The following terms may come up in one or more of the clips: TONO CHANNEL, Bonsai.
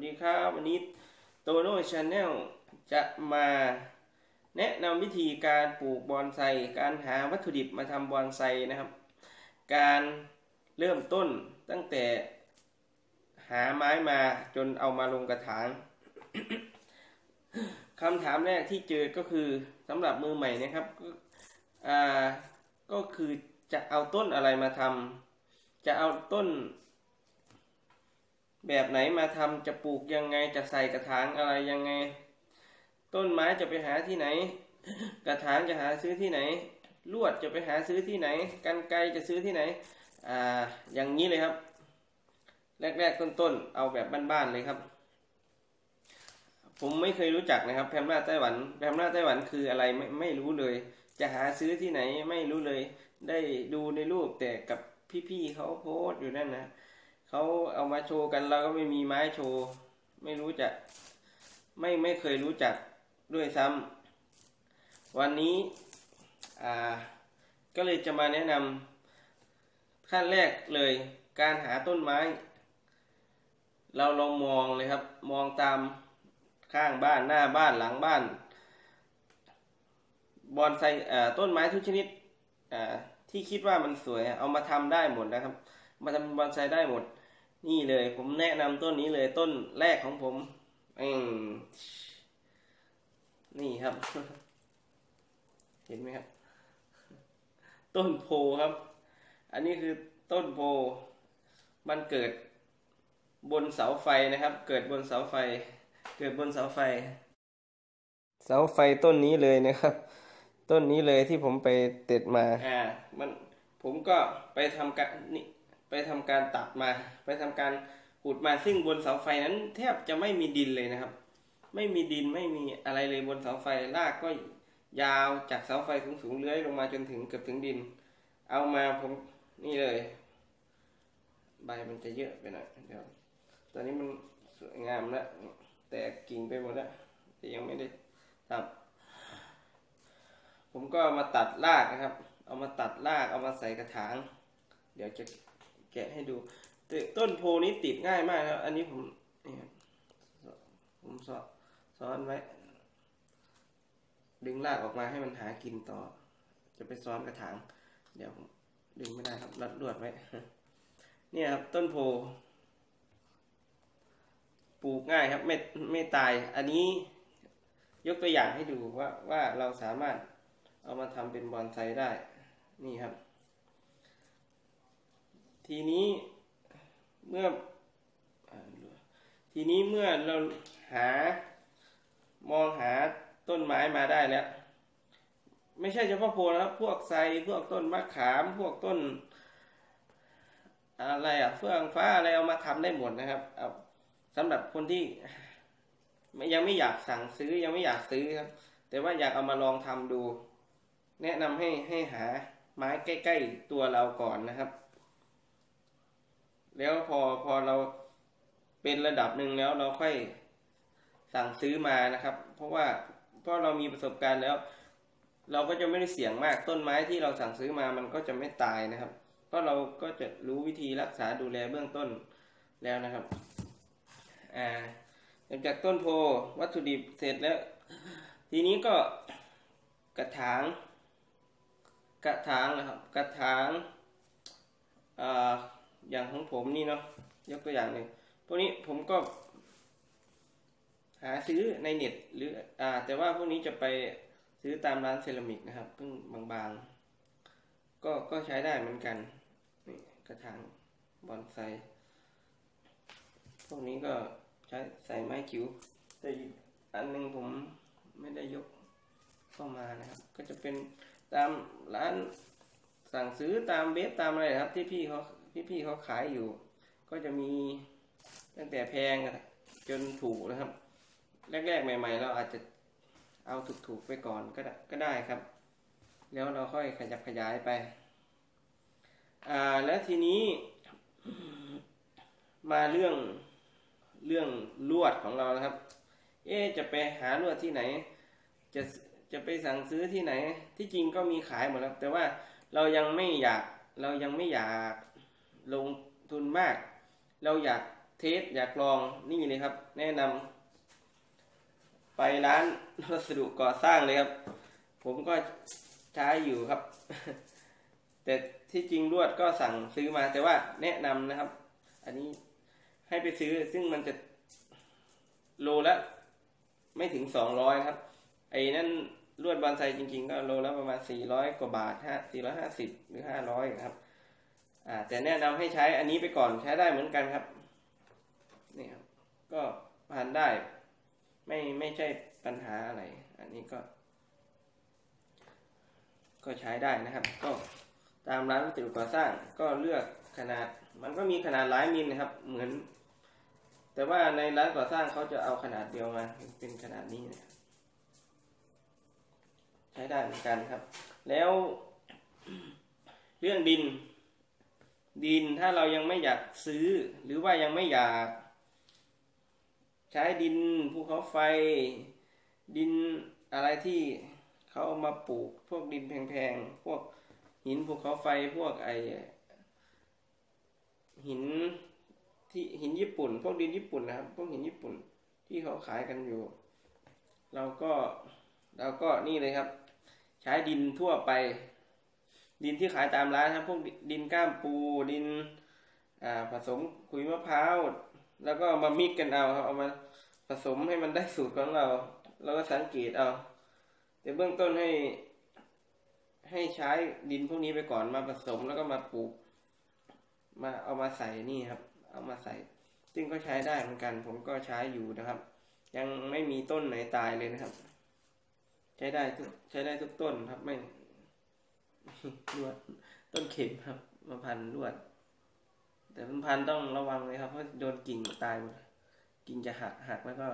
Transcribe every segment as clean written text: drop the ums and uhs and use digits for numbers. วัสดีครับวันนี้โตโน่ชาแนลจะมาแนะนำวิธีการปลูกบอนไซการหาวัตถุดิบมาทำบอนไซนะครับการเริ่มต้นตั้งแต่หาไม้มาจนเอามาลงกระถาง คำถามแรกที่เจอก็คือสำหรับมือใหม่นะครับก็คือจะเอาต้นอะไรมาทำจะเอาต้นแบบไหนมาทำจะปลูกยังไงจะใส่กระถางอะไรยังไงต้นไม้จะไปหาที่ไหนกระถางจะหาซื้อที่ไหนลวดจะไปหาซื้อที่ไหนกรรไกรจะซื้อที่ไหนอย่างนี้เลยครับแรกๆต้นๆเอาแบบบ้านๆเลยครับผมไม่เคยรู้จักนะครับแพมล่าไต้หวันแพมล่าไต้หวันคืออะไรไม่รู้เลยจะหาซื้อที่ไหนไม่รู้เลยได้ดูในรูปแต่กับพี่ๆเขาโพสต์อยู่นั่นนะเขาเอามาโชว์กันเราก็ไม่มีไม้โชว์ไม่รู้จักไม่เคยรู้จักด้วยซ้ำวันนี้ก็เลยจะมาแนะนำขั้นแรกเลยการหาต้นไม้เราลองมองเลยครับมองตามข้างบ้านหน้าบ้านหลังบ้านบอนไซต้นไม้ทุกชนิดที่คิดว่ามันสวยเอามาทำได้หมดนะครับมาทำบอนไซได้หมดนี่เลยผมแนะนำต้นนี้เลยต้นแรกของผมนี่ครับ เห็นไหมครับต้นโพครับอันนี้คือต้นโพมันเกิดบนเสาไฟนะครับเกิดบนเสาไฟเกิดบนเสาไฟเสาไฟต้นนี้เลยนะครับต้นนี้เลยที่ผมไปเด็ดมามันผมก็ไปทำการนี่ไปทำการตัดมาไปทำการขุดมาซึ่งบนเสาไฟนั้นแทบจะไม่มีดินเลยนะครับไม่มีดินไม่มีอะไรเลยบนเสาไฟรากก็ยาวจากเสาไฟสูงๆเลื้อยลงมาจนถึงเกือบถึงดินเอามาผมนี่เลยใบมันจะเยอะไปหน่อยเดี๋ยวตอนนี้มันสวยงามแล้วแต่กิ่งไปหมดแล้วแต่ยังไม่ได้ครับผมก็มาตัดรากนะครับเอามาตัดรากเอามาใส่กระถางเดี๋ยวจะแกะให้ดูต้นโพนี้ติดง่ายมากครับอันนี้ผมซ้อนไว้ดึงรากออกมาให้มันหากินต่อจะไปซ้อนกระถางเดี๋ยวผมดึงไม่ได้ครับรัดลวดไว้เนี่ยครับต้นโพปลูกง่ายครับไม่ตายอันนี้ยกตัวอย่างให้ดูว่าเราสามารถเอามาทำเป็นบอนไซได้นี่ครับทีนี้เมื่อเรามองหาต้นไม้มาได้แล้วไม่ใช่เฉพาะโพนะครับพวกไทรพวกต้นมะขามพวกต้นอะไรเฟื่องฟ้าอะไรเอามาทำได้หมดนะครับเอาสำหรับคนที่ยังไม่อยากสั่งซื้อยังไม่อยากซื้อครับแต่ว่าอยากเอามาลองทำดูแนะนำให้หาไม้ใกล้ๆตัวเราก่อนนะครับแล้วพอเราเป็นระดับหนึ่งแล้วเราค่อยสั่งซื้อมานะครับเพราะเรามีประสบการณ์แล้วเราก็จะไม่ได้เสี่ยงมากต้นไม้ที่เราสั่งซื้อมามันก็จะไม่ตายนะครับเพราะเราก็จะรู้วิธีรักษาดูแลเบื้องต้นแล้วนะครับหลังจากต้นโพวัตถุดิบเสร็จแล้วทีนี้ก็กระถางนะครับกระถางอย่างของผมนี่เนาะยกตัวอย่างหนึ่งพวกนี้ผมก็หาซื้อในเน็ตหรือแต่ว่าพวกนี้จะไปซื้อตามร้านเซรามิกนะครับซึ่งบางๆก็ใช้ได้เหมือนกันนี่กระถางบอนไซพวกนี้ก็ใช้ใส่ไม้คิ้วแต่อีกอันนึงผมไม่ได้ยกเข้ามานะครับก็จะเป็นตามร้านสั่งซื้อตามเว็บตามอะไรครับที่พี่เขาขายอยู่ก็จะมีตั้งแต่แพงจนถูกนะครับแรกๆใหม่ๆเราอาจจะเอาถูกๆไปก่อนก็ได้ครับแล้วเราค่อยขยับขยายไปแล้วทีนี้มาเรื่องลวดของเรานะครับจะไปหาลวดที่ไหนจะไปสั่งซื้อที่ไหนที่จริงก็มีขายหมดแล้วแต่ว่าเรายังไม่อยากลงทุนมากเราอยาก เทสอยากลองนี่เลยครับแนะนำไปร้านวัสดุก่อสร้างเลยครับผมก็ใช้อยู่ครับแต่ที่จริงลวดก็สั่งซื้อมาแต่ว่าแนะนำนะครับอันนี้ให้ไปซื้อซึ่งมันจะโลละไม่ถึง200ครับไอ้นั่นลวดบอนไซจริงๆก็โลละประมาณ400กว่าบาท450หรือ500ครับแต่แนะนำให้ใช้อันนี้ไปก่อนใช้ได้เหมือนกันครับนี่ครับก็ผ่านได้ไม่ใช่ปัญหาอะไรอันนี้ก็ใช้ได้นะครับก็ตามร้านวัสดุก่อสร้างก็เลือกขนาดมันก็มีขนาดหลายมิลนะครับเหมือนแต่ว่าในร้านก่อสร้างเขาจะเอาขนาดเดียวมาเป็นขนาดนี้นะใช้ได้เหมือนกันครับแล้วเรื่องดินถ้าเรายังไม่อยากซื้อหรือว่ายังไม่อยากใช้ดินภูเขาไฟดินอะไรที่เขาเอามาปลูกพวกดินแพงๆพวกหินภูเขาไฟพวกไอหินที่หินญี่ปุ่นพวกดินญี่ปุ่นนะครับพวกหินญี่ปุ่นที่เขาขายกันอยู่เราก็นี่เลยครับใช้ดินทั่วไปดินที่ขายตามร้านครับพวกดินก้ามปูดินผสมขุยมะพร้าวแล้วก็มามิกกันเอาครับเอามาผสมให้มันได้สูตรของเราแล้วก็สังเกตเอาแต่เบื้องต้นให้ใช้ดินพวกนี้ไปก่อนมาผสมแล้วก็มาปลูกมาเอามาใส่นี่ครับเอามาใส่ซึ่งก็ใช้ได้เหมือนกันผมก็ใช้อยู่นะครับยังไม่มีต้นไหนตายเลยนะครับใช้ได้ทุกต้นครับไม่ลวดต้นเข็มครับมาพันลวดแต่พันต้องระวังเลยครับเพราะโดนกิ่งตายหมดกิ่งจะหักแล้วก็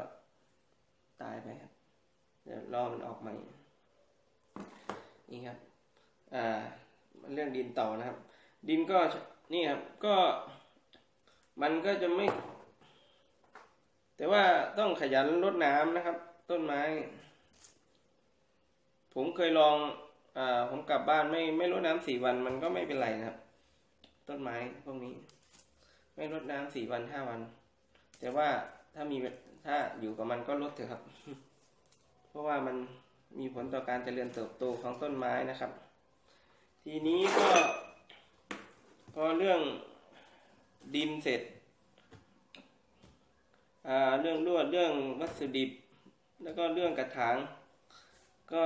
ตายไปครับเดี๋ยวรอมันออกใหม่นี่ครับเรื่องดินต่อนะครับดินก็นี่ครับก็มันก็จะไม่แต่ว่าต้องขยันรดน้ำนะครับต้นไม้ผมเคยลองผมกลับบ้านไม่รดน้ำ4 วันมันก็ไม่เป็นไรนะครับต้นไม้พวกนี้ไม่รดน้ำ4 วัน5 วันแต่ว่าถ้าอยู่กับมันก็รดเถอะครับเพราะว่ามันมีผลต่อการเจริญเติบโตของต้นไม้นะครับทีนี้ก็พอเรื่องดินเสร็จเรื่องลวดเรื่องวัสดุดิบแล้วก็เรื่องกระถางก็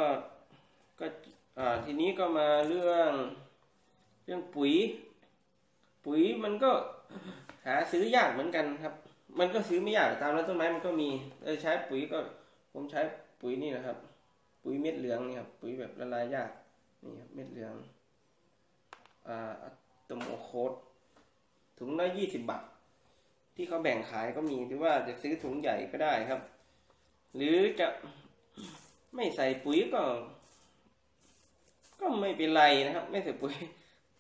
ทีนี้ก็มาเรื่องปุ๋ยมันก็หาซื้อยากเหมือนกันครับมันก็ซื้อไม่ยากตามร้านต้นไม้มันก็มีใช้ปุ๋ยก็ผมใช้ปุ๋ยนี่นะครับปุ๋ยเม็ดเหลืองนี่ครับปุ๋ยแบบละลายยากนี่ครับเม็ดเหลืองตมโอโคตถุงละ20 บาทที่เขาแบ่งขายก็มีหรือว่าจะซื้อถุงใหญ่ก็ได้ครับหรือจะไม่ใส่ปุ๋ยก็ไม่เป็นไรนะครับไม่ใส่ปุ๋ย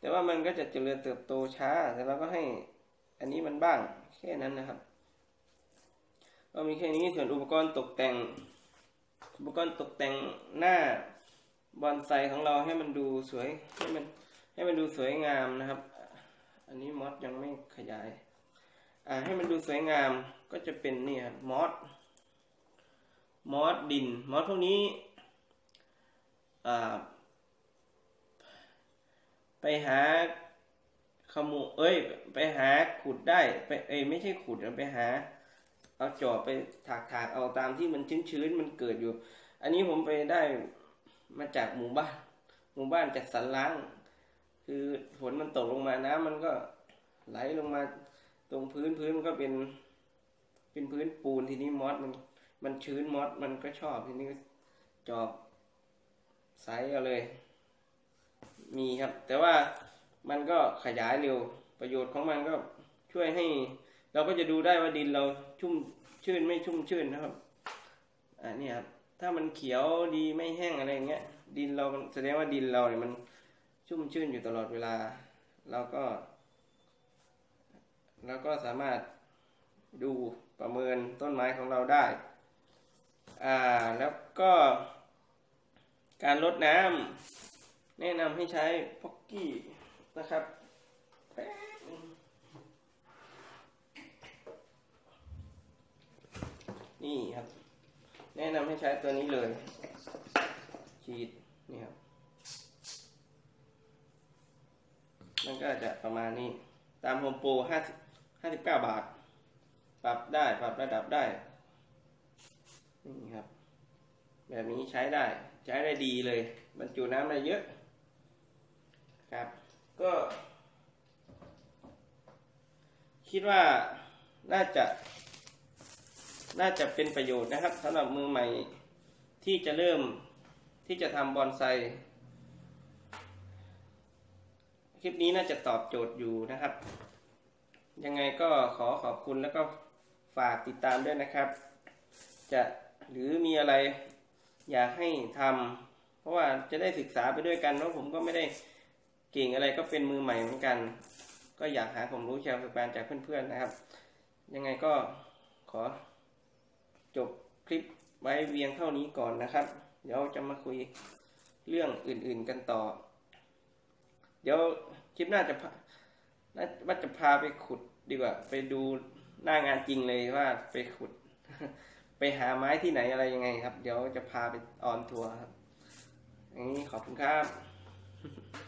แต่ว่ามันก็จะเจริญเติบโตช้าแต่เราก็ให้อันนี้มันบ้างแค่นั้นนะครับก็มีแค่นี้ส่วนอุปกรณ์ตกแต่งหน้าบอนไซของเราให้มันดูสวยให้มันดูสวยงามนะครับอันนี้มอสยังไม่ขยายให้มันดูสวยงามก็จะเป็นนี่ครับมอสดินมอสพวกนี้ไปหาขุดได้ไม่ใช่ขุดไปหาเอาจอบไปถากเอาตามที่มันชื้นมันเกิดอยู่อันนี้ผมไปได้มาจากหมู่บ้านจัดสรรล้างคือฝนมันตกลงมาน้ำมันก็ไหลลงมาตรงพื้นมันก็เป็นพื้นปูนทีนี้มอสมันชื้นมอสมันก็ชอบทีนี้ก็จอบใส่เอาเลยมีครับแต่ว่ามันก็ขยายเร็วประโยชน์ของมันก็ช่วยให้เราก็จะดูได้ว่าดินเราชุ่มชื้นไม่ชุ่มชื้นนะครับนี่ครับถ้ามันเขียวดีไม่แห้งอะไรอย่างเงี้ยดินเราแสดงว่าดินเราเนี่ยมันชุ่มชื้นอยู่ตลอดเวลาเราก็สามารถดูประเมินต้นไม้ของเราได้แล้วก็การรดน้ำแนะนำให้ใช้พ็อกกี้นะครับ นี่ครับแนะนำให้ใช้ตัวนี้เลยฉีดนี่ครับมันก็จะประมาณนี้ตามโฮมโปร59 บาทปรับได้ปรับระดับได้นี่ครับแบบนี้ใช้ได้ดีเลยบรรจุน้ำได้เยอะครับก็คิดว่าน่าจะเป็นประโยชน์นะครับสำหรับมือใหม่ที่จะเริ่มที่จะทำบอนไซคลิปนี้น่าจะตอบโจทย์อยู่นะครับยังไงก็ขอบคุณแล้วก็ฝากติดตามด้วยนะครับจะหรือมีอะไรอยากให้ทำเพราะว่าจะได้ศึกษาไปด้วยกันเพราะผมก็ไม่ได้เก่งอะไรก็เป็นมือใหม่เหมือนกันก็อยากหาความรู้เชิงประสบการณ์จากเพื่อนๆนะครับยังไงก็ขอจบคลิปไว้เพียงเท่านี้ก่อนนะครับเดี๋ยวจะมาคุยเรื่องอื่นๆกันต่อเดี๋ยวคลิปหน้าจะพาไปขุดดีกว่าไปดูหน้างานจริงเลยว่าไปขุดไปหาไม้ที่ไหนอะไรยังไงครับเดี๋ยวจะพาไปออนทัวร์ครับอย่างนี้ขอบคุณครับ